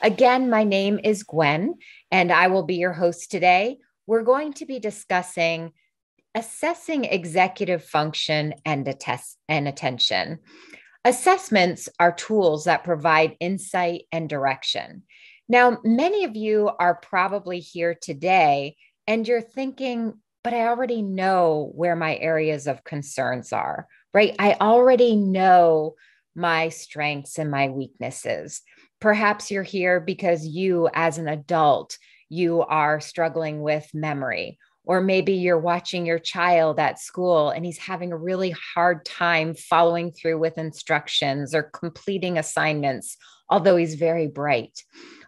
Again, my name is Gwen, and I will be your host today. We're going to be discussing assessing executive function and attention. Assessments are tools that provide insight and direction. Now, many of you are probably here today and you're thinking, but I already know where my areas of concerns are, right? I already know my strengths and my weaknesses. Perhaps you're here because you, as an adult, you are struggling with memory, or maybe you're watching your child at school and he's having a really hard time following through with instructions or completing assignments, although he's very bright.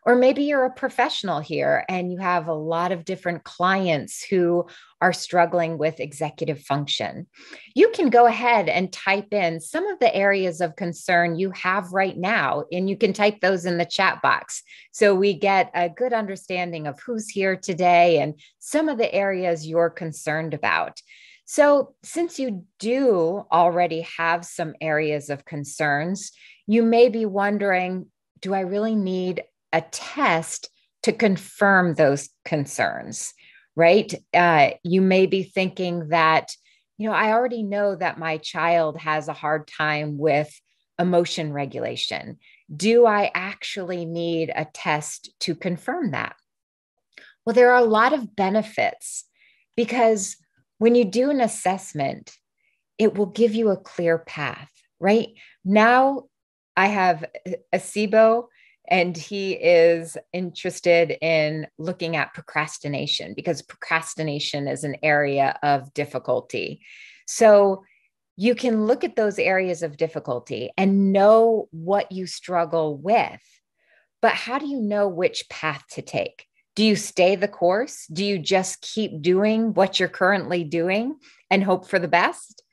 Or maybe you're a professional here and you have a lot of different clients who are struggling with executive function. You can go ahead and type in some of the areas of concern you have right now, and you can type those in the chat box so we get a good understanding of who's here today and some of the areas you're concerned about. So since you do already have some areas of concerns, you may be wondering, do I really need a test to confirm those concerns, right? You may be thinking that, you know, I already know that my child has a hard time with emotion regulation. Do I actually need a test to confirm that? Well, there are a lot of benefits because when you do an assessment, it will give you a clear path, right? Now I have a SIBO, and he is interested in looking at procrastination because procrastination is an area of difficulty. So you can look at those areas of difficulty and know what you struggle with, but how do you know which path to take? Do you stay the course? Do you just keep doing what you're currently doing and hope for the best?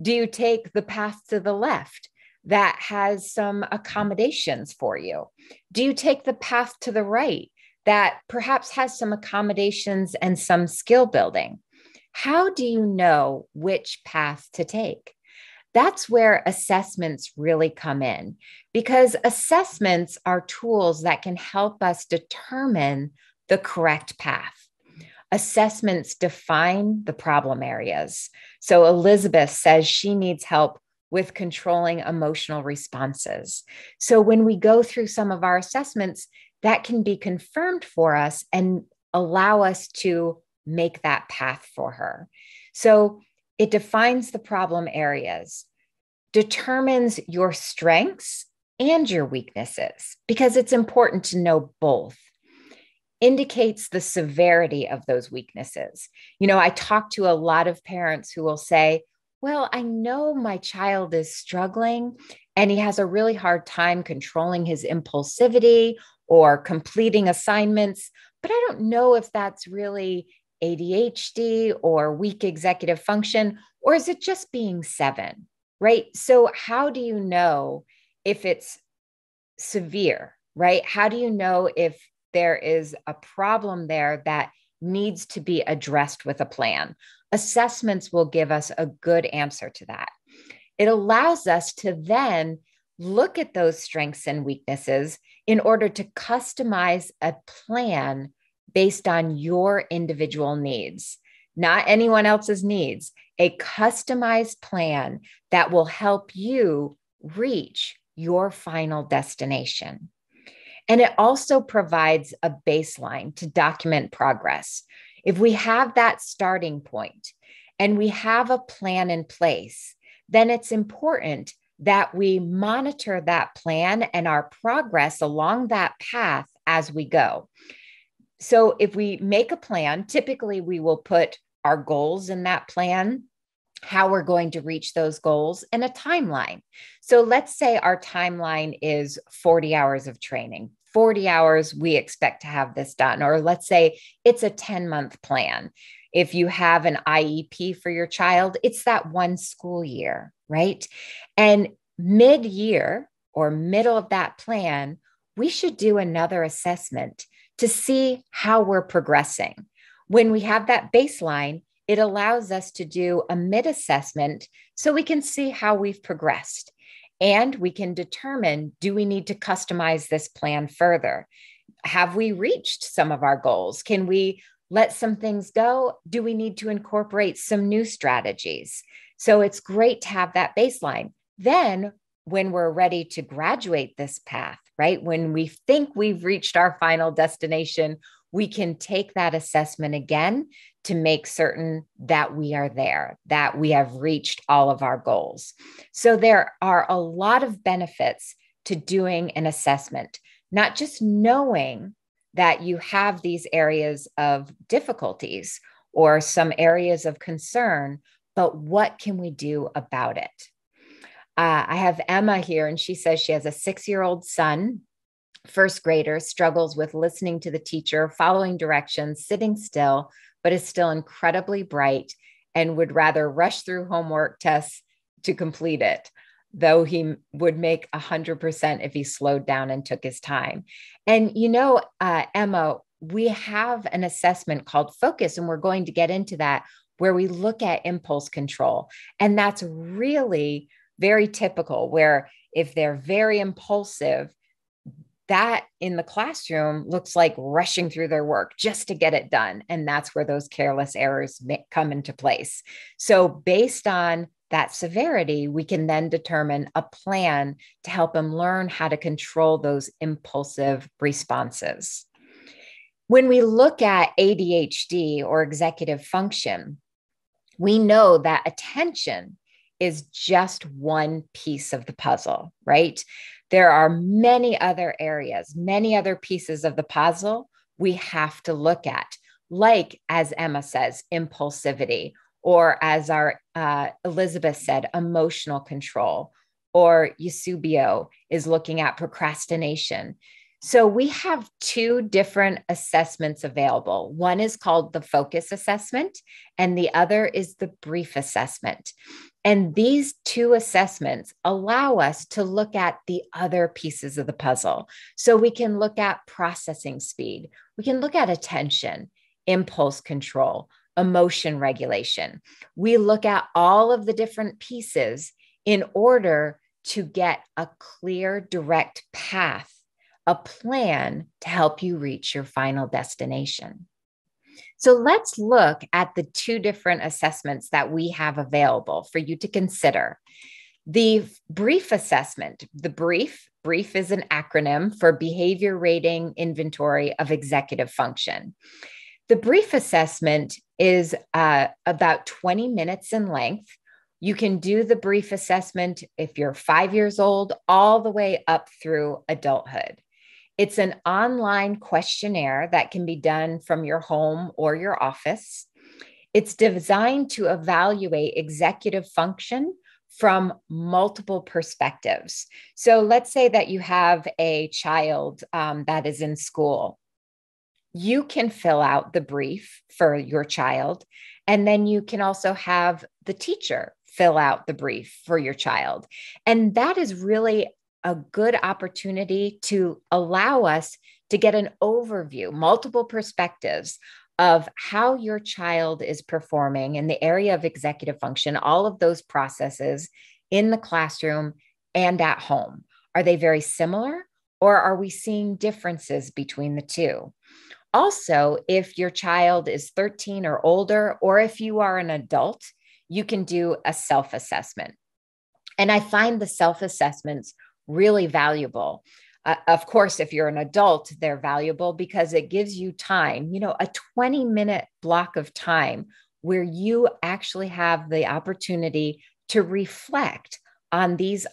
Do you take the path to the left that has some accommodations for you? Do you take the path to the right that perhaps has some accommodations and some skill building? How do you know which path to take? That's where assessments really come in, because assessments are tools that can help us determine the correct path. Assessments define the problem areas. So Elizabeth says she needs help with controlling emotional responses. So when we go through some of our assessments, that can be confirmed for us and allow us to make that path for her. So it defines the problem areas, determines your strengths and your weaknesses, because it's important to know both. Indicates the severity of those weaknesses. You know, I talk to a lot of parents who will say, well, I know my child is struggling and he has a really hard time controlling his impulsivity or completing assignments, but I don't know if that's really ADHD or weak executive function, or is it just being 7, right? So how do you know if it's severe, right? How do you know if there is a problem there that needs to be addressed with a plan? Assessments will give us a good answer to that. It allows us to then look at those strengths and weaknesses in order to customize a plan based on your individual needs, not anyone else's needs, a customized plan that will help you reach your final destination. And it also provides a baseline to document progress. If we have that starting point and we have a plan in place, then it's important that we monitor that plan and our progress along that path as we go. So if we make a plan, typically we will put our goals in that plan, how we're going to reach those goals, and a timeline. So let's say our timeline is 40 hours of training. 40 hours, we expect to have this done. Or let's say it's a 10-month plan. If you have an IEP for your child, it's that one school year, right? And mid-year or middle of that plan, we should do another assessment to see how we're progressing. When we have that baseline, it allows us to do a mid-assessment so we can see how we've progressed. And we can determine, do we need to customize this plan further? Have we reached some of our goals? Can we let some things go? Do we need to incorporate some new strategies? So it's great to have that baseline. Then when we're ready to graduate this path, right? When we think we've reached our final destination, we can take that assessment again to make certain that we are there, that we have reached all of our goals. So there are a lot of benefits to doing an assessment, not just knowing that you have these areas of difficulties or some areas of concern, but what can we do about it? I have Emma here, and she says she has a 6-year-old son, first grader, struggles with listening to the teacher, following directions, sitting still, but is still incredibly bright and would rather rush through homework tests to complete it, though he would make 100% if he slowed down and took his time. And, you know, Emma, we have an assessment called Focus, and we're going to get into that, where we look at impulse control. And that's really very typical, where if they're very impulsive, that in the classroom looks like rushing through their work just to get it done. And that's where those careless errors come into place. So based on that severity, we can then determine a plan to help them learn how to control those impulsive responses. When we look at ADHD or executive function, we know that attention is just one piece of the puzzle, right? There are many other areas, many other pieces of the puzzle we have to look at, like, as Emma says, impulsivity, or as our Elizabeth said, emotional control, or Eusebio is looking at procrastination. So we have two different assessments available. One is called the Focus assessment, and the other is the BRIEF assessment. And these two assessments allow us to look at the other pieces of the puzzle. So we can look at processing speed. We can look at attention, impulse control, emotion regulation. We look at all of the different pieces in order to get a clear, direct path, a plan to help you reach your final destination. So let's look at the two different assessments that we have available for you to consider. The BRIEF assessment, the BRIEF is an acronym for Behavior Rating Inventory of Executive Function. The BRIEF assessment is about 20 minutes in length. You can do the BRIEF assessment if you're 5 years old, all the way up through adulthood. It's an online questionnaire that can be done from your home or your office. It's designed to evaluate executive function from multiple perspectives. So let's say that you have a child that is in school. You can fill out the BRIEF for your child, and then you can also have the teacher fill out the BRIEF for your child. And that is really a good opportunity to allow us to get an overview, multiple perspectives of how your child is performing in the area of executive function, all of those processes in the classroom and at home. Are they very similar, or are we seeing differences between the two? Also, if your child is 13 or older, or if you are an adult, you can do a self-assessment. And I find the self-assessments really valuable. Of course, if you're an adult, they're valuable because it gives you time, you know, a 20-minute block of time where you actually have the opportunity to reflect on these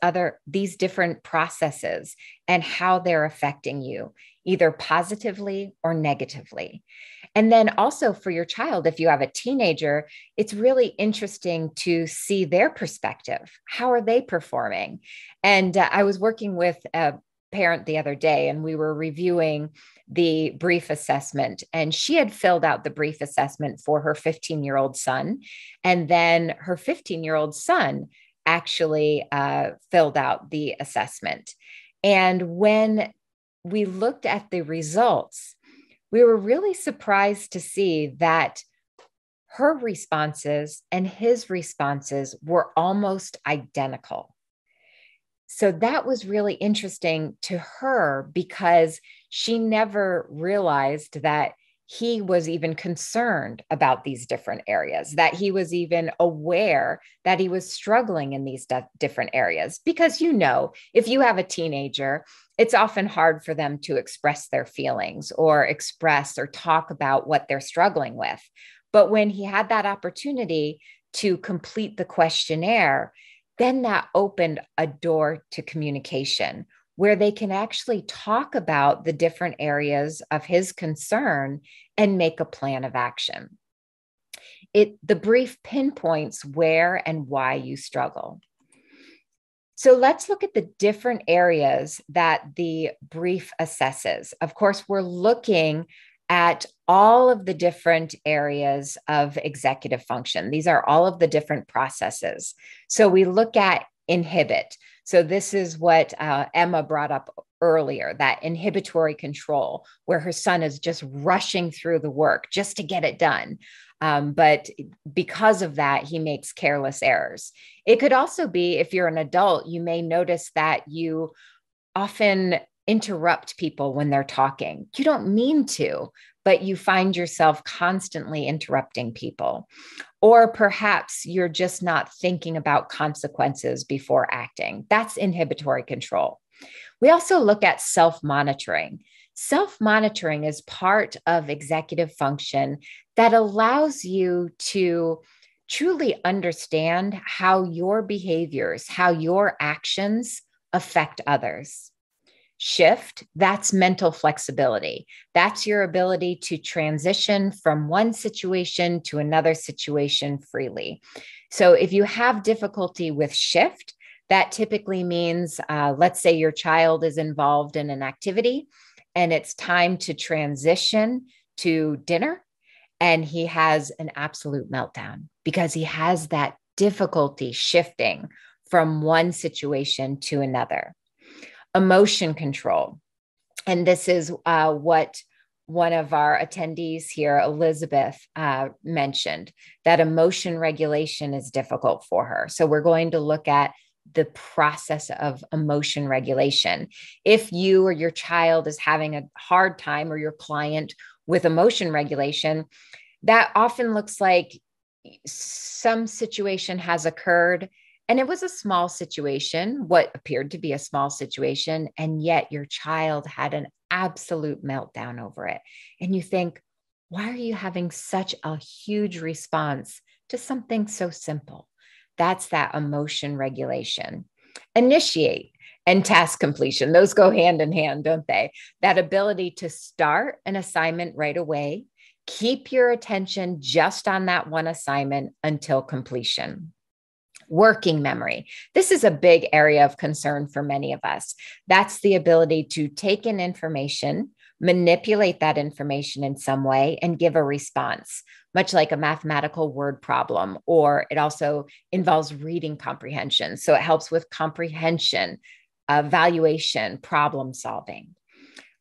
different processes and how they're affecting you, either positively or negatively. And then also for your child, if you have a teenager, it's really interesting to see their perspective. How are they performing? And I was working with a parent the other day, and we were reviewing the BRIEF assessment, and she had filled out the BRIEF assessment for her 15-year-old son. And then her 15-year-old son actually filled out the assessment. And when we looked at the results, we were really surprised to see that her responses and his responses were almost identical. So that was really interesting to her because she never realized that he was even concerned about these different areas, that he was even aware that he was struggling in these different areas. Because, you know, if you have a teenager, it's often hard for them to express their feelings or express or talk about what they're struggling with. But when he had that opportunity to complete the questionnaire, then that opened a door to communication, where they can actually talk about the different areas of his concern and make a plan of action. The brief pinpoints where and why you struggle. So let's look at the different areas that the brief assesses. Of course, we're looking at all of the different areas of executive function. These are all of the different processes. So we look at inhibit. So this is what Emma brought up earlier, that inhibitory control, where her son is just rushing through the work just to get it done. But because of that, he makes careless errors. It could also be, if you're an adult, you may notice that you often interrupt people when they're talking. You don't mean to, but you find yourself constantly interrupting people. Or perhaps you're just not thinking about consequences before acting. That's inhibitory control. We also look at self-monitoring. Self-monitoring is part of executive function that allows you to truly understand how your behaviors, how your actions affect others. Shift, that's mental flexibility. That's your ability to transition from one situation to another situation freely. So if you have difficulty with shift, that typically means, let's say your child is involved in an activity and it's time to transition to dinner, and he has an absolute meltdown because he has that difficulty shifting from one situation to another. Emotion control. And this is what one of our attendees here, Elizabeth, mentioned, that emotion regulation is difficult for her. So we're going to look at the process of emotion regulation. If you or your child is having a hard time, or your client, with emotion regulation, that often looks like some situation has occurred. And it was a small situation, what appeared to be a small situation, and yet your child had an absolute meltdown over it. And you think, why are you having such a huge response to something so simple? That's that emotion regulation. Initiate and task completion. Those go hand in hand, don't they? That ability to start an assignment right away, keep your attention just on that one assignment until completion. Working memory. This is a big area of concern for many of us. That's the ability to take in information, manipulate that information in some way, and give a response, much like a mathematical word problem, or it also involves reading comprehension. So it helps with comprehension, evaluation, problem solving,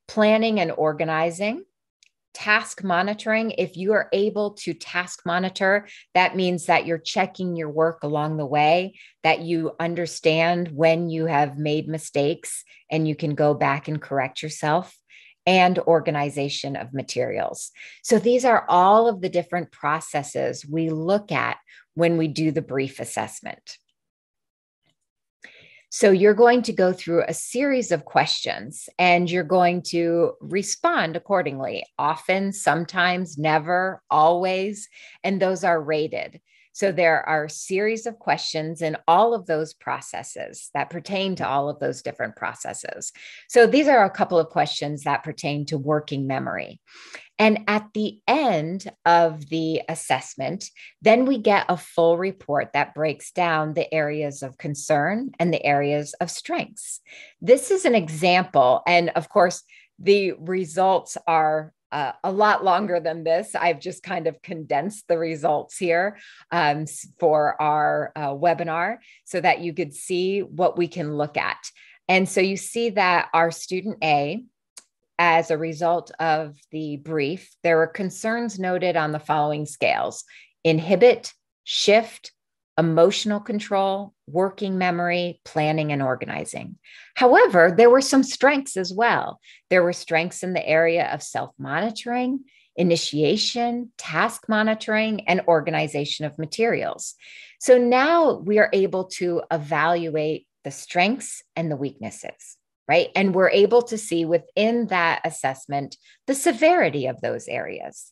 planning and organizing. Task monitoring. If you are able to task monitor, that means that you're checking your work along the way, that you understand when you have made mistakes and you can go back and correct yourself, and organization of materials. So these are all of the different processes we look at when we do the brief assessment. So you're going to go through a series of questions and you're going to respond accordingly, often, sometimes, never, always, and those are rated. So there are a series of questions in all of those processes that pertain to all of those different processes. So these are a couple of questions that pertain to working memory. And at the end of the assessment, then we get a full report that breaks down the areas of concern and the areas of strengths. This is an example. And of course, the results are a lot longer than this. I've just kind of condensed the results here for our webinar so that you could see what we can look at. And so you see that our student A, as a result of the brief, there were concerns noted on the following scales: inhibit, shift, emotional control, working memory, planning, and organizing. However, there were some strengths as well. There were strengths in the area of self-monitoring, initiation, task monitoring, and organization of materials. So now we are able to evaluate the strengths and the weaknesses, right? And we're able to see within that assessment the severity of those areas.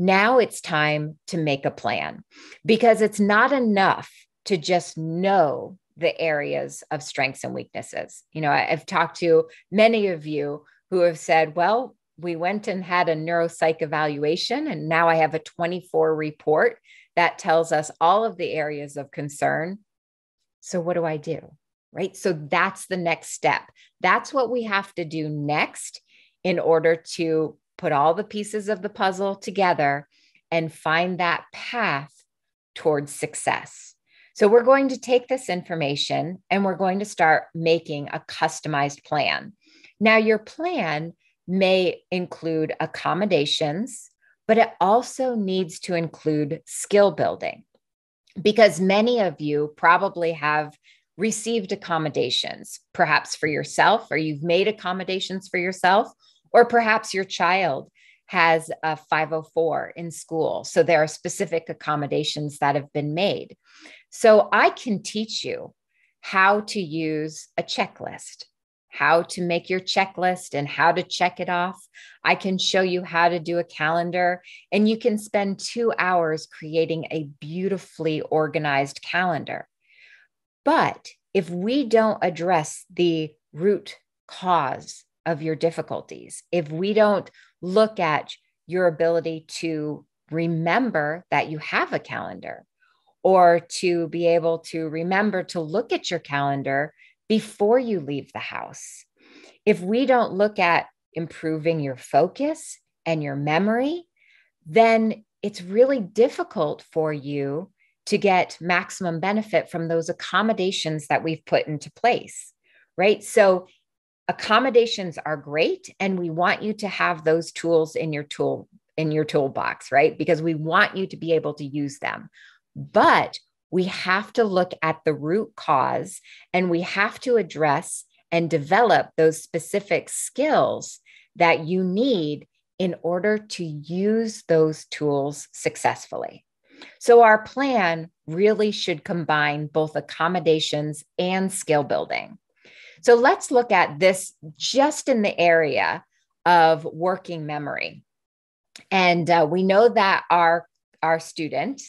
Now it's time to make a plan, because it's not enough to just know the areas of strengths and weaknesses. You know, I've talked to many of you who have said, well, we went and had a neuropsych evaluation, and now I have a 24 report that tells us all of the areas of concern. So what do I do, right? So that's the next step. That's what we have to do next in order to put all the pieces of the puzzle together and find that path towards success. So we're going to take this information and we're going to start making a customized plan. Now, your plan may include accommodations, but it also needs to include skill building, because many of you probably have received accommodations, perhaps for yourself, or you've made accommodations for yourself, or perhaps your child has a 504 in school. So there are specific accommodations that have been made. So I can teach you how to use a checklist, how to make your checklist and how to check it off. I can show you how to do a calendar, and you can spend 2 hours creating a beautifully organized calendar. But if we don't address the root cause of your difficulties, if we don't look at your ability to remember that you have a calendar, or to be able to remember to look at your calendar before you leave the house, if we don't look at improving your focus and your memory, then it's really difficult for you to get maximum benefit from those accommodations that we've put into place, right? So accommodations are great, and we want you to have those tools in your toolbox, right? Because we want you to be able to use them. But we have to look at the root cause, and we have to address and develop those specific skills that you need in order to use those tools successfully. So our plan really should combine both accommodations and skill building. So let's look at this just in the area of working memory. And we know that our student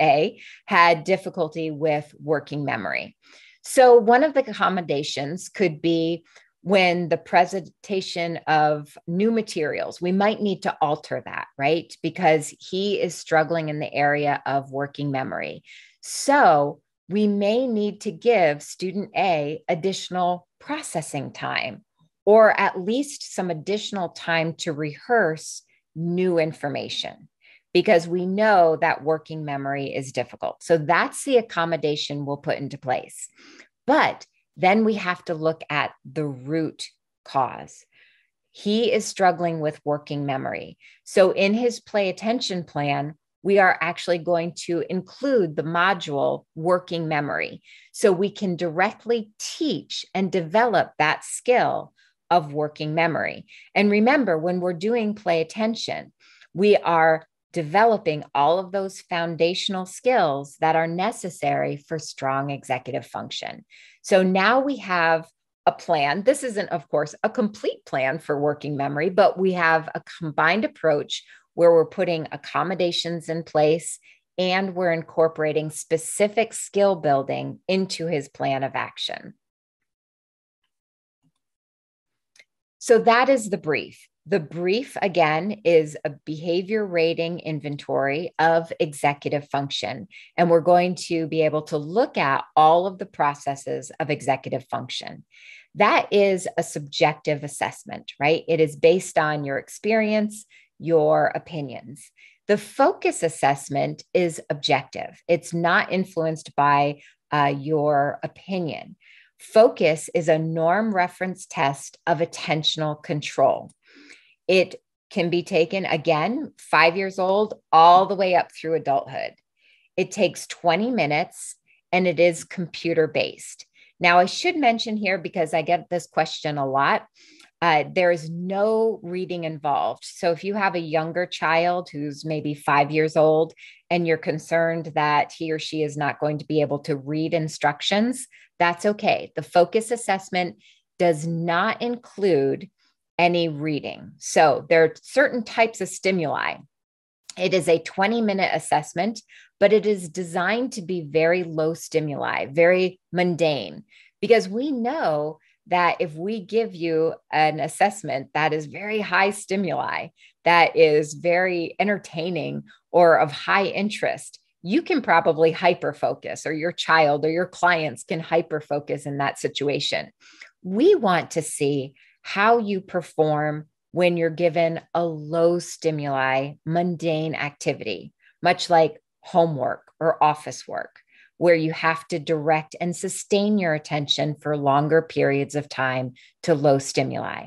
A, had difficulty with working memory. So one of the accommodations could be when the presentation of new materials, we might need to alter that, right? Because he is struggling in the area of working memory. So we may need to give student A additional processing time, or at least some additional time to rehearse new information, because we know that working memory is difficult. So that's the accommodation we'll put into place. But then we have to look at the root cause. He is struggling with working memory. So in his Play Attention plan, we are actually going to include the module working memory, so we can directly teach and develop that skill of working memory. And remember, when we're doing Play Attention, we are developing all of those foundational skills that are necessary for strong executive function. So now we have a plan. This isn't, of course, a complete plan for working memory, but we have a combined approach where we're putting accommodations in place and we're incorporating specific skill building into his plan of action. So that is the brief. The brief, again, is a behavior rating inventory of executive function. And we're going to be able to look at all of the processes of executive function. That is a subjective assessment, right? It is based on your experience, your opinions. The focus assessment is objective. It's not influenced by your opinion. Focus is a norm reference test of attentional control. It can be taken, again, 5 years old all the way up through adulthood. It takes 20 minutes and it is computer-based. Now, I should mention here, because I get this question a lot, there is no reading involved. So if you have a younger child who's maybe 5 years old and you're concerned that he or she is not going to be able to read instructions, that's okay. The focus assessment does not include any reading. So there are certain types of stimuli. It is a 20-minute assessment, but it is designed to be very low stimuli, very mundane, because we know that if we give you an assessment that is very high stimuli, that is very entertaining or of high interest, you can probably hyperfocus, or your child or your clients can hyperfocus in that situation. We want to see how you perform when you're given a low stimuli, mundane activity, much like homework or office work, where you have to direct and sustain your attention for longer periods of time to low stimuli.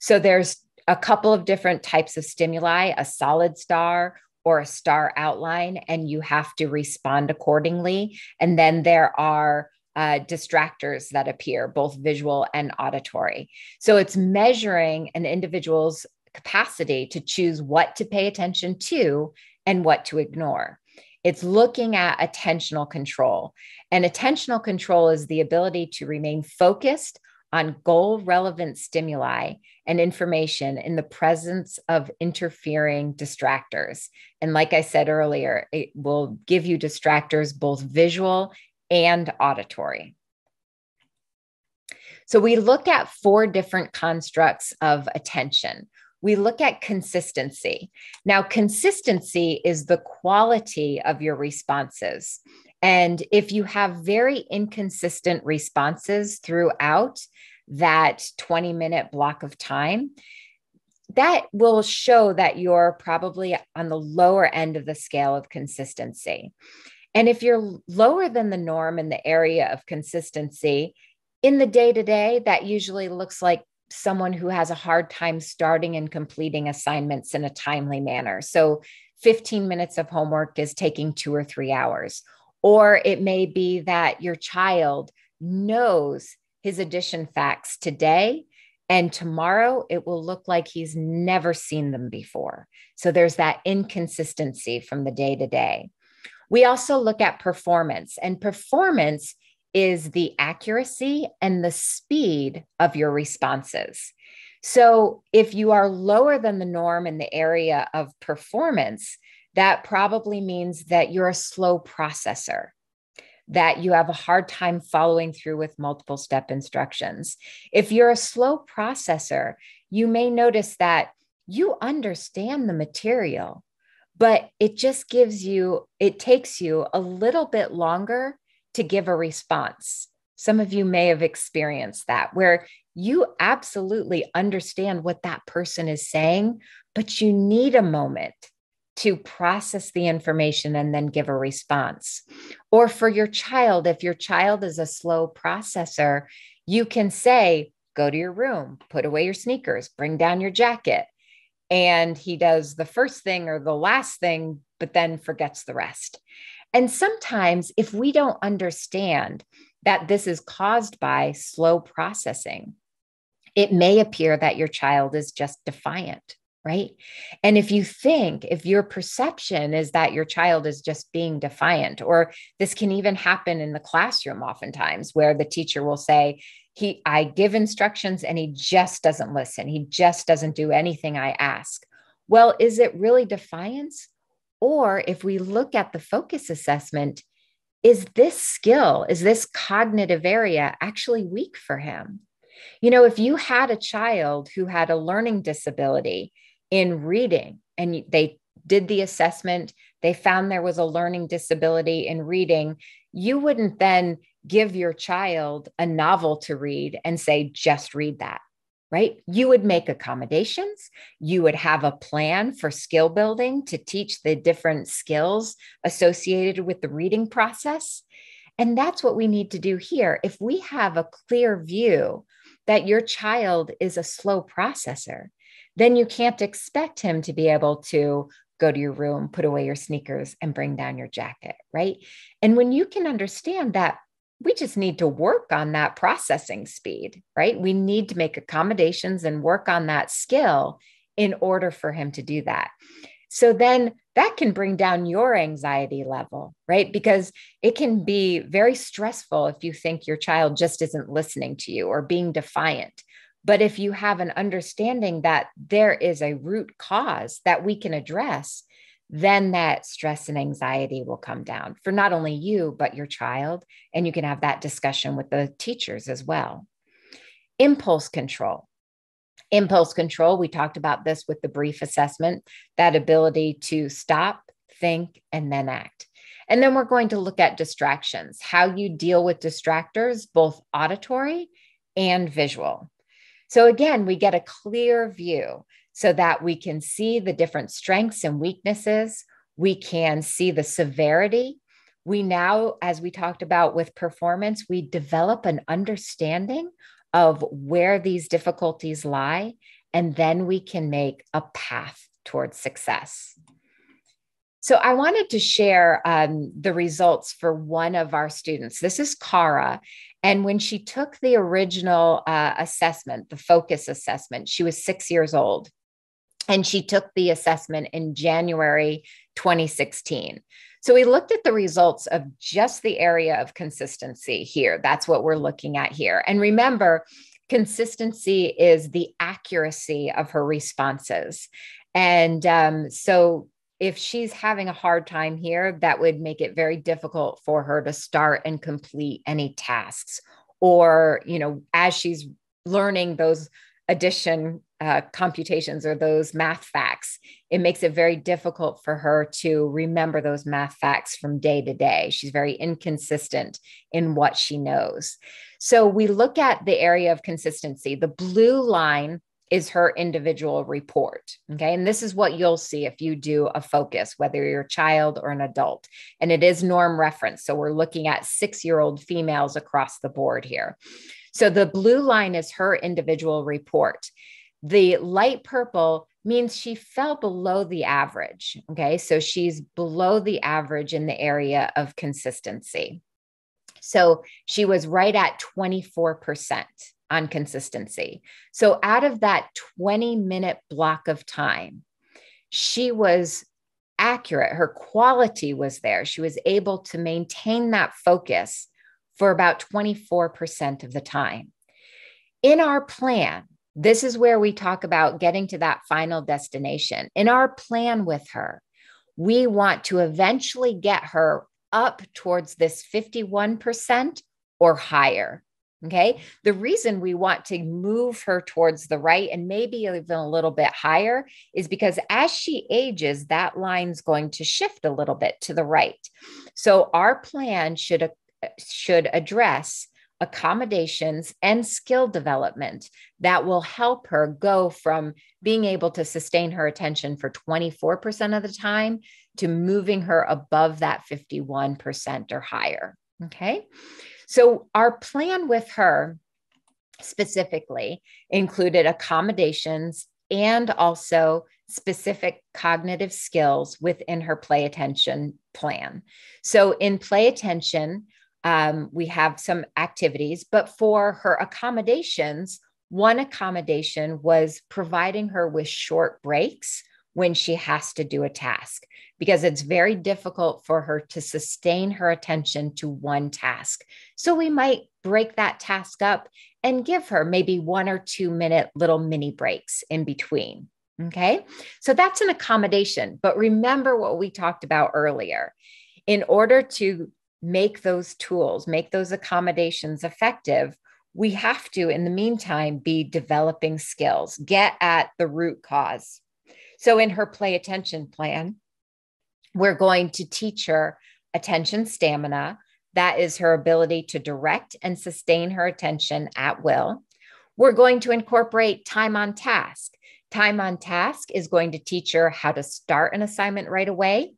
So there's a couple of different types of stimuli, a solid star or a star outline, and you have to respond accordingly. And then there are distractors that appear, both visual and auditory. So it's measuring an individual's capacity to choose what to pay attention to and what to ignore. It's looking at attentional control. And attentional control is the ability to remain focused on goal-relevant stimuli and information in the presence of interfering distractors. And like I said earlier, it will give you distractors, both visual and auditory. So we look at four different constructs of attention. We look at consistency. Now, consistency is the quality of your responses. And if you have very inconsistent responses throughout that 20-minute block of time, that will show that you're probably on the lower end of the scale of consistency. And if you're lower than the norm in the area of consistency, in the day-to-day, that usually looks like someone who has a hard time starting and completing assignments in a timely manner. So 15 minutes of homework is taking 2 or 3 hours. Or it may be that your child knows his addition facts today, and tomorrow it will look like he's never seen them before. So there's that inconsistency from the day to day. We also look at performance, and performance is the accuracy and the speed of your responses. So if you are lower than the norm in the area of performance, that probably means that you're a slow processor, that you have a hard time following through with multiple step instructions. If you're a slow processor, you may notice that you understand the material, but it just gives you, it takes you a little bit longer to give a response. Some of you may have experienced that, where you absolutely understand what that person is saying, but you need a moment to process the information and then give a response. Or for your child, if your child is a slow processor, you can say, go to your room, put away your sneakers, bring down your jacket. And he does the first thing or the last thing, but then forgets the rest. And sometimes if we don't understand that this is caused by slow processing, it may appear that your child is just defiant, right? And if your perception is that your child is just being defiant, or this can even happen in the classroom oftentimes, where the teacher will say, I give instructions and he just doesn't listen. He just doesn't do anything I ask. Well, is it really defiance? Or if we look at the focus assessment, is this cognitive area actually weak for him? You know, if you had a child who had a learning disability in reading and they did the assessment, they found there was a learning disability in reading, you wouldn't then give your child a novel to read and say, just read that, right? You would make accommodations. You would have a plan for skill building to teach the different skills associated with the reading process. And that's what we need to do here. If we have a clear view that your child is a slow processor, then you can't expect him to be able to go to your room, put away your sneakers, and bring down your jacket, right? And when you can understand that, we just need to work on that processing speed, right? We need to make accommodations and work on that skill in order for him to do that. So then that can bring down your anxiety level, right? Because it can be very stressful if you think your child just isn't listening to you or being defiant. But if you have an understanding that there is a root cause that we can address, then that stress and anxiety will come down for not only you, but your child. And you can have that discussion with the teachers as well. Impulse control. Impulse control, we talked about this with the BRIEF assessment, that ability to stop, think, and then act. And then we're going to look at distractions, how you deal with distractors, both auditory and visual. So again, we get a clear view so that we can see the different strengths and weaknesses. We can see the severity. We now, as we talked about with performance, we develop an understanding of where these difficulties lie, and then we can make a path towards success. So I wanted to share the results for one of our students. This is Cara. And when she took the original assessment, the focus assessment, she was 6 years old. And she took the assessment in January 2016. So we looked at the results of just the area of consistency here. That's what we're looking at here. And remember, consistency is the accuracy of her responses. And so if she's having a hard time here, that would make it very difficult for her to start and complete any tasks. Or, you know, as she's learning those addition computations or those math facts, it makes it very difficult for her to remember those math facts from day to day. She's very inconsistent in what she knows. So we look at the area of consistency. The blue line is her individual report, okay? And this is what you'll see if you do a focus, whether you're a child or an adult. And it is norm reference. So we're looking at six-year-old females across the board here. So the blue line is her individual report. The light purple means she fell below the average, okay? So she's below the average in the area of consistency. So she was right at 24% on consistency. So out of that 20-minute block of time, she was accurate. Her quality was there. She was able to maintain that focus for about 24% of the time. In our plan, this is where we talk about getting to that final destination. In our plan with her, we want to eventually get her up towards this 51% or higher, okay? The reason we want to move her towards the right and maybe even a little bit higher is because as she ages, that line's going to shift a little bit to the right. So our plan should address accommodations and skill development that will help her go from being able to sustain her attention for 24% of the time to moving her above that 51% or higher, okay? So our plan with her specifically included accommodations and also specific cognitive skills within her Play Attention plan. So in Play Attention, we have some activities, but for her accommodations, one accommodation was providing her with short breaks when she has to do a task, because it's very difficult for her to sustain her attention to one task. So we might break that task up and give her maybe 1 or 2 minute little mini breaks in between. Okay. So that's an accommodation, but remember what we talked about earlier. In order to make those tools, make those accommodations effective, we have to, in the meantime, be developing skills, get at the root cause. So in her Play Attention plan, we're going to teach her attention stamina. That is her ability to direct and sustain her attention at will. We're going to incorporate time on task. Time on task is going to teach her how to start an assignment right away,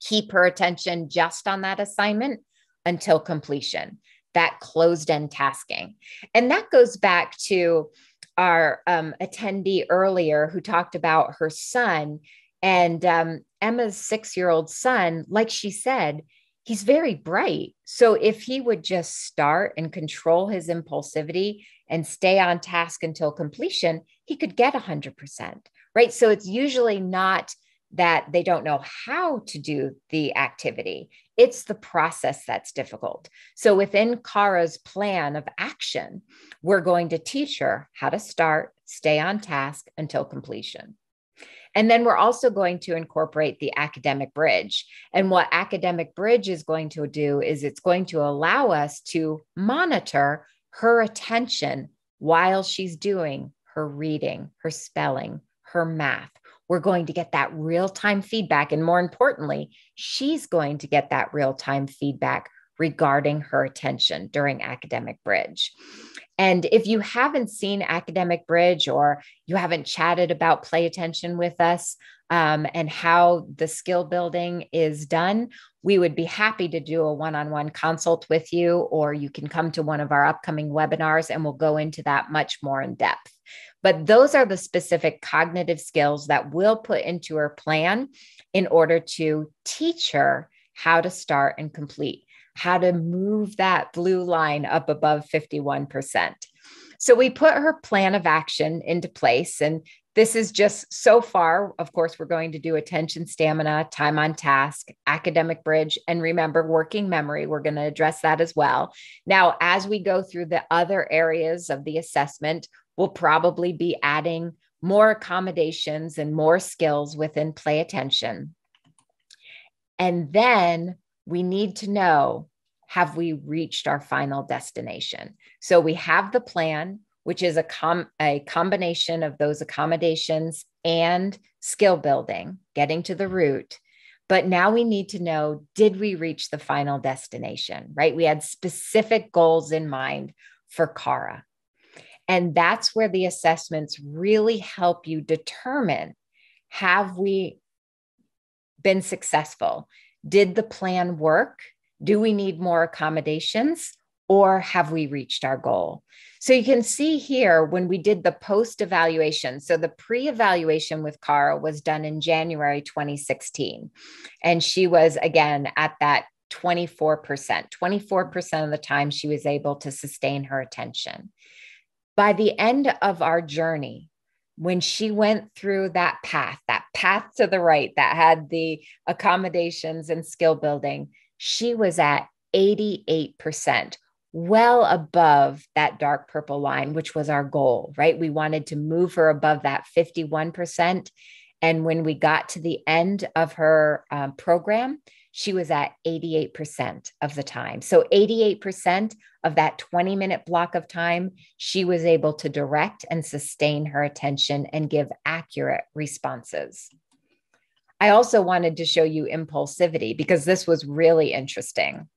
keep her attention just on that assignment until completion, that closed-end tasking. And that goes back to our attendee earlier who talked about her son And Emma's 6-year-old son, like she said, he's very bright. So if he would just start and control his impulsivity and stay on task until completion, he could get 100%, right? So it's usually not that they don't know how to do the activity. It's the process that's difficult. So within Cara's plan of action, we're going to teach her how to start, stay on task until completion. And then we're also going to incorporate the academic bridge. And what academic bridge is going to do is it's going to allow us to monitor her attention while she's doing her reading, her spelling, her math. We're going to get that real-time feedback. And more importantly, she's going to get that real-time feedback regarding her attention during Academic Bridge. And if you haven't seen Academic Bridge or you haven't chatted about Play Attention with us and how the skill building is done, we would be happy to do a one-on-one consult with you, or you can come to one of our upcoming webinars and we'll go into that much more in depth. But those are the specific cognitive skills that we'll put into her plan in order to teach her how to start and complete, how to move that blue line up above 51%. So we put her plan of action into place. And this is just so far. Of course, we're going to do attention, stamina, time on task, academic bridge, and remember working memory. We're going to address that as well. Now, as we go through the other areas of the assessment, we'll probably be adding more accommodations and more skills within Play Attention. And then we need to know, have we reached our final destination? So we have the plan, which is a combination of those accommodations and skill building, getting to the root. But now we need to know, did we reach the final destination, right? We had specific goals in mind for Cara. And that's where the assessments really help you determine, have we been successful? Did the plan work? Do we need more accommodations, or have we reached our goal? So you can see here when we did the post-evaluation. So the pre-evaluation with Cara was done in January 2016. And she was, again, at that 24%. 24% of the time she was able to sustain her attention. By the end of our journey, when she went through that path to the right that had the accommodations and skill building, she was at 88%, well above that dark purple line, which was our goal, right? We wanted to move her above that 51%. And when we got to the end of her program, she was at 88% of the time. So 88% of that 20-minute block of time, she was able to direct and sustain her attention and give accurate responses. I also wanted to show you impulsivity because this was really interesting.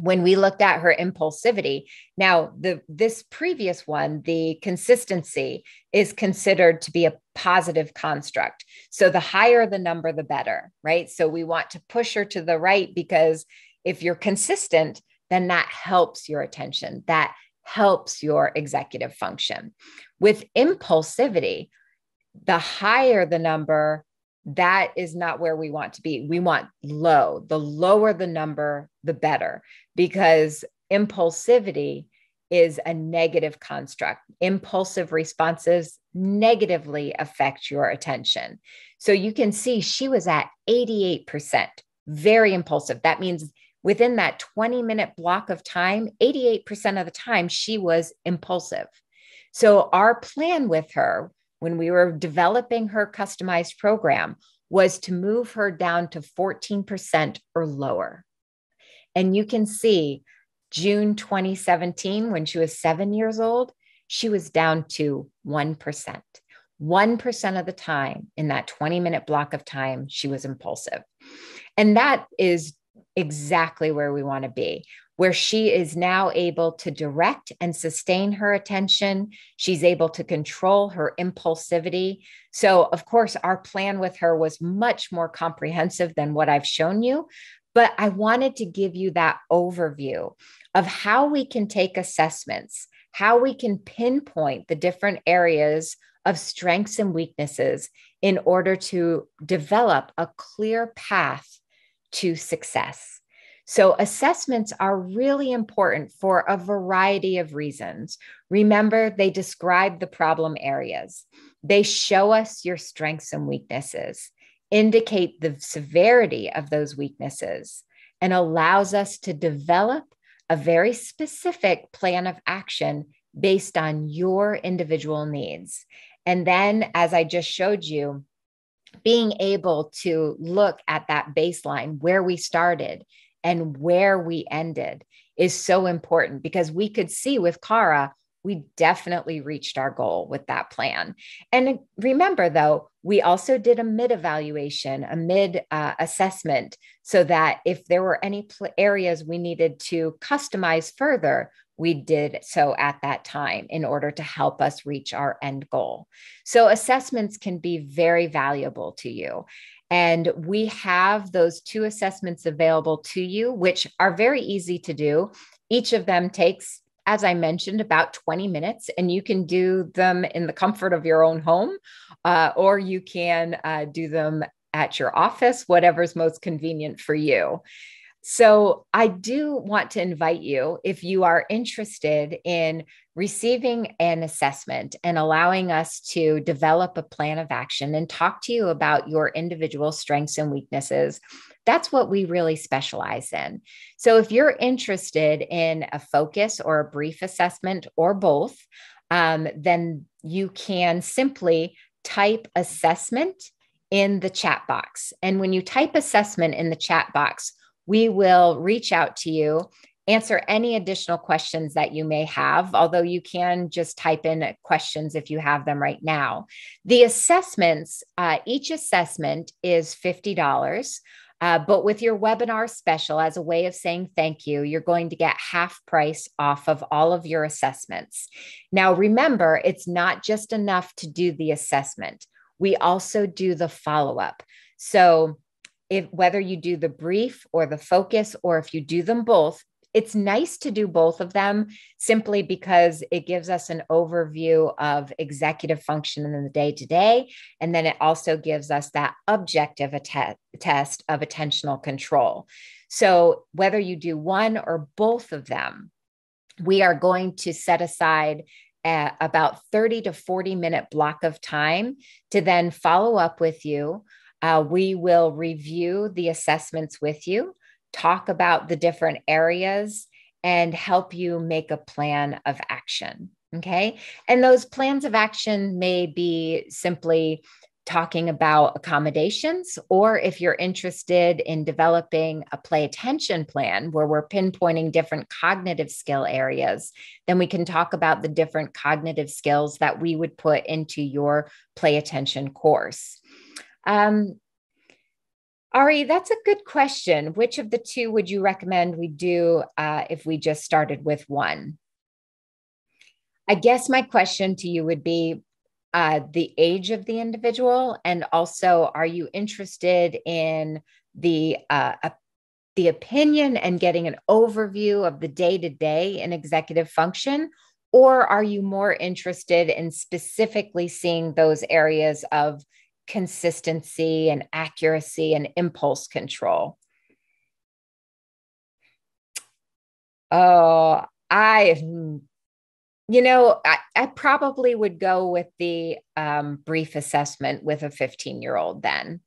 When we looked at her impulsivity, now this previous one, the consistency, is considered to be a positive construct. So the higher the number, the better, right? So we want to push her to the right because if you're consistent, then that helps your attention. That helps your executive function. With impulsivity, the higher the number, that is not where we want to be. We want low. The lower the number, the better, because impulsivity is a negative construct. Impulsive responses negatively affect your attention. So you can see she was at 88%, very impulsive. That means within that 20-minute block of time, 88% of the time, she was impulsive. So our plan with her, when we were developing her customized program, was to move her down to 14% or lower. And you can see June 2017, when she was 7 years old, she was down to 1%. 1% of the time in that 20-minute block of time, she was impulsive. And that is exactly where we want to be, where she is now able to direct and sustain her attention. She's able to control her impulsivity. So, of course, our plan with her was much more comprehensive than what I've shown you, but I wanted to give you that overview of how we can take assessments, how we can pinpoint the different areas of strengths and weaknesses in order to develop a clear path to success. So assessments are really important for a variety of reasons. Remember, they describe the problem areas. They show us your strengths and weaknesses, indicate the severity of those weaknesses, and allows us to develop a very specific plan of action based on your individual needs. And then, as I just showed you, being able to look at that baseline, where we started and where we ended, is so important, because we could see with Cara, we definitely reached our goal with that plan. And remember, though, we also did a mid-evaluation, a mid-assessment, so that if there were any areas we needed to customize further, we did so at that time in order to help us reach our end goal. So assessments can be very valuable to you. And we have those two assessments available to you, which are very easy to do. Each of them takes, as I mentioned, about 20 minutes, and you can do them in the comfort of your own home, or you can do them at your office, whatever's most convenient for you. So I do want to invite you, if you are interested in receiving an assessment and allowing us to develop a plan of action and talk to you about your individual strengths and weaknesses, that's what we really specialize in. So if you're interested in a focus or a brief assessment or both, then you can simply type assessment in the chat box. And when you type assessment in the chat box, we will reach out to you, answer any additional questions that you may have, although you can just type in questions if you have them right now. The assessments, each assessment is $50, but with your webinar special, as a way of saying thank you, you're going to get half price off of all of your assessments. Now, remember, it's not just enough to do the assessment. We also do the follow-up. So whether you do the brief or the focus, or if you do them both, it's nice to do both of them simply because it gives us an overview of executive function in the day-to-day. And then it also gives us that objective test of attentional control. So whether you do one or both of them, we are going to set aside about 30 to 40 minute block of time to then follow up with you. We will review the assessments with you, talk about the different areas, and help you make a plan of action, okay? And those plans of action may be simply talking about accommodations, or if you're interested in developing a play attention plan where we're pinpointing different cognitive skill areas, then we can talk about the different cognitive skills that we would put into your play attention course. Ari, that's a good question. Which of the two would you recommend we do if we just started with one? I guess my question to you would be the age of the individual, and also, are you interested in the opinion and getting an overview of the day-to-day in executive function? Or are you more interested in specifically seeing those areas of consistency and accuracy and impulse control? Oh, I probably would go with the brief assessment with a 15-year-old then.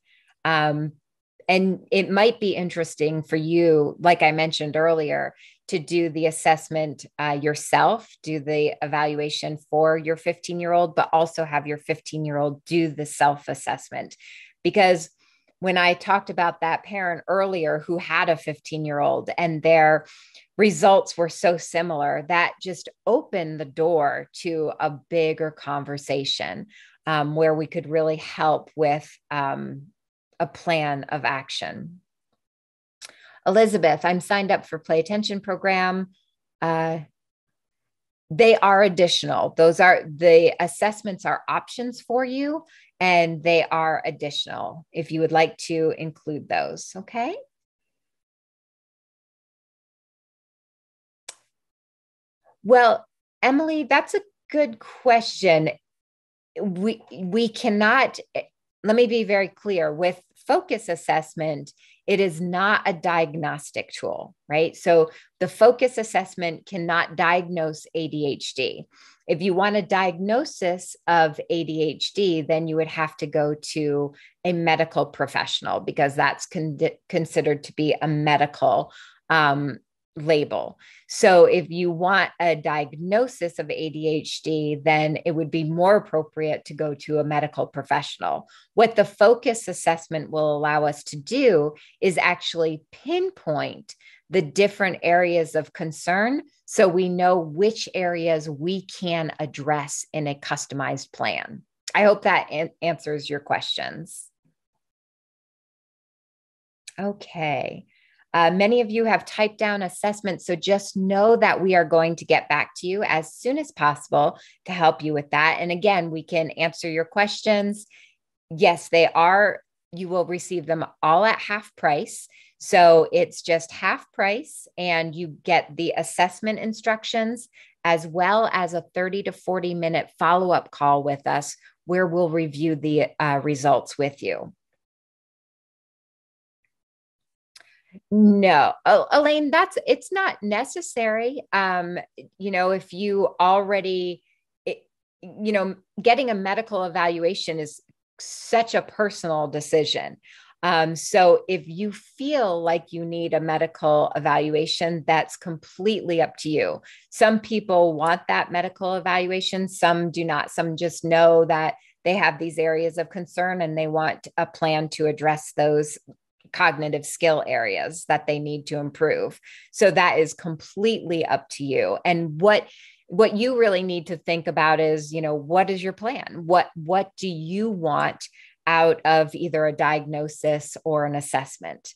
And it might be interesting for you, like I mentioned earlier, to do the assessment yourself, do the evaluation for your 15-year-old, but also have your 15-year-old do the self-assessment. Because when I talked about that parent earlier who had a 15-year-old and their results were so similar, that just opened the door to a bigger conversation where we could really help with a plan of action. Elizabeth, I'm signed up for Play Attention program. They are additional. The assessments are options for you, and they are additional if you would like to include those, okay? Well, Emily, that's a good question. we cannot, let me be very clear, with focus assessment, it is not a diagnostic tool, right? So the focus assessment cannot diagnose ADHD. If you want a diagnosis of ADHD, then you would have to go to a medical professional because that's considered to be a medical label. So if you want a diagnosis of ADHD, then it would be more appropriate to go to a medical professional. What the focus assessment will allow us to do is actually pinpoint the different areas of concern so we know which areas we can address in a customized plan. I hope that answers your questions. Okay. Many of you have typed down assessments, so just know that we are going to get back to you as soon as possible to help you with that. And again, we can answer your questions. Yes, they are. You will receive them all at half price. So it's just half price and you get the assessment instructions as well as a 30 to 40 minute follow-up call with us where we'll review the results with you. No, oh, Elaine, it's not necessary. You know, if you already, you know, getting a medical evaluation is such a personal decision. So if you feel like you need a medical evaluation, that's completely up to you. Some people want that medical evaluation. Some do not. Some just know that they have these areas of concern and they want a plan to address those cognitive skill areas that they need to improve. So that is completely up to you. And what you really need to think about is, you know, what is your plan? What do you want out of either a diagnosis or an assessment?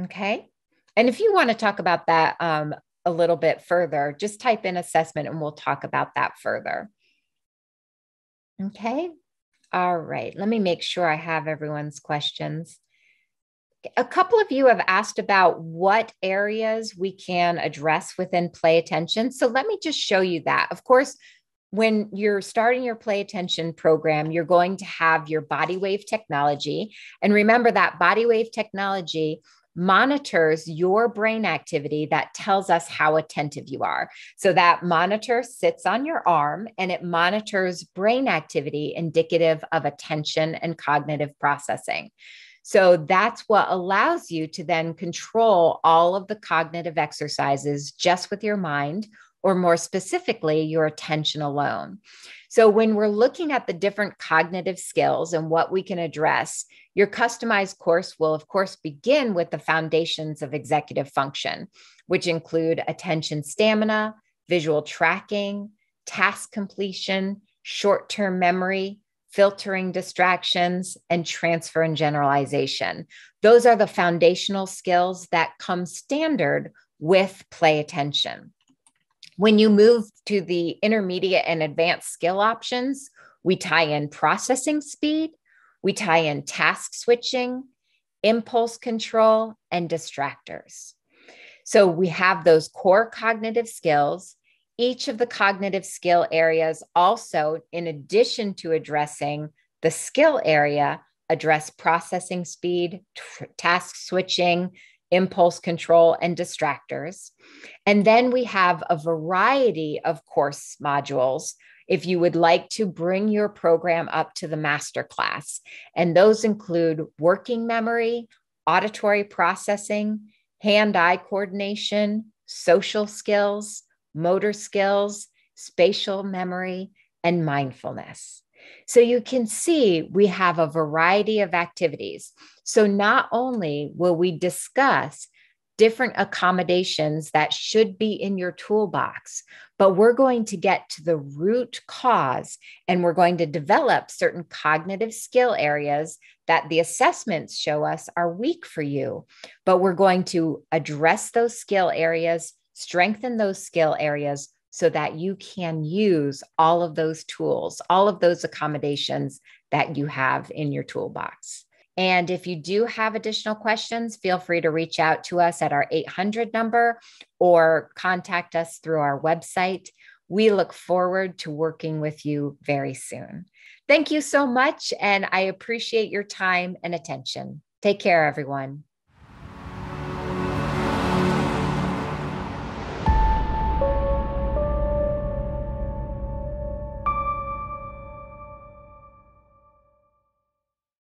Okay. And if you want to talk about that a little bit further, just type in assessment and we'll talk about that further. Okay. All right. Let me make sure I have everyone's questions. A couple of you have asked about what areas we can address within Play Attention. So let me just show you that. Of course, when you're starting your Play Attention program, you're going to have your Body Wave technology. And remember that Body Wave technology monitors your brain activity that tells us how attentive you are. So that monitor sits on your arm and it monitors brain activity indicative of attention and cognitive processing. So that's what allows you to then control all of the cognitive exercises just with your mind, or more specifically, your attention alone. So when we're looking at the different cognitive skills and what we can address, your customized course will, of course, begin with the foundations of executive function, which include attention stamina, visual tracking, task completion, short-term memory, filtering distractions, and transfer and generalization. Those are the foundational skills that come standard with Play Attention. When you move to the intermediate and advanced skill options, we tie in processing speed, we tie in task switching, impulse control, and distractors. So we have those core cognitive skills. Each of the cognitive skill areas also, in addition to addressing the skill area, address processing speed, task switching, impulse control, and distractors. And then we have a variety of course modules if you would like to bring your program up to the masterclass. And those include working memory, auditory processing, hand-eye coordination, social skills, motor skills, spatial memory, and mindfulness. So you can see we have a variety of activities. So not only will we discuss different accommodations that should be in your toolbox, but we're going to get to the root cause and we're going to develop certain cognitive skill areas that the assessments show us are weak for you, but we're going to address those skill areas, strengthen those skill areas so that you can use all of those tools, all of those accommodations that you have in your toolbox. And if you do have additional questions, feel free to reach out to us at our 800 number or contact us through our website. We look forward to working with you very soon. Thank you so much, and I appreciate your time and attention. Take care, everyone.